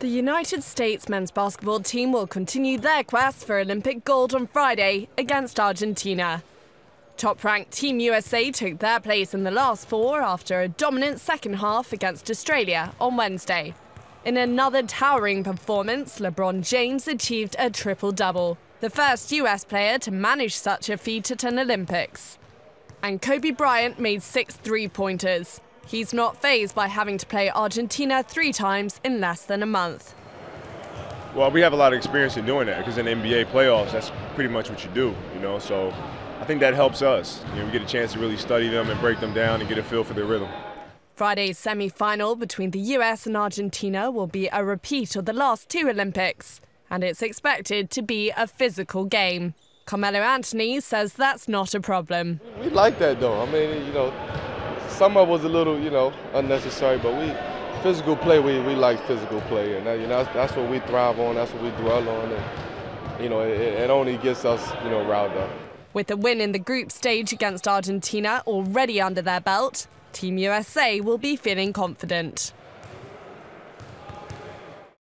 The United States men's basketball team will continue their quest for Olympic gold on Friday against Argentina. Top-ranked Team USA took their place in the last four after a dominant second half against Australia on Wednesday. In another towering performance, LeBron James achieved a triple-double, the first US player to manage such a feat at an Olympics. And Kobe Bryant made 6 3-pointers. He's not fazed by having to play Argentina 3 times in less than a month. Well, we have a lot of experience in doing that because in the NBA playoffs, that's pretty much what you do, you know, so I think that helps us. You know, we get a chance to really study them and break them down and get a feel for their rhythm. Friday's semi-final between the US and Argentina will be a repeat of the last 2 Olympics, and it's expected to be a physical game. Carmelo Anthony says that's not a problem. We like that, though. I mean, you know, some of it was a little, you know, unnecessary, but we like physical play, and you know that's what we thrive on, that's what we dwell on, and you know it only gets us, you know, riled up. With the win in the group stage against Argentina already under their belt, Team USA will be feeling confident.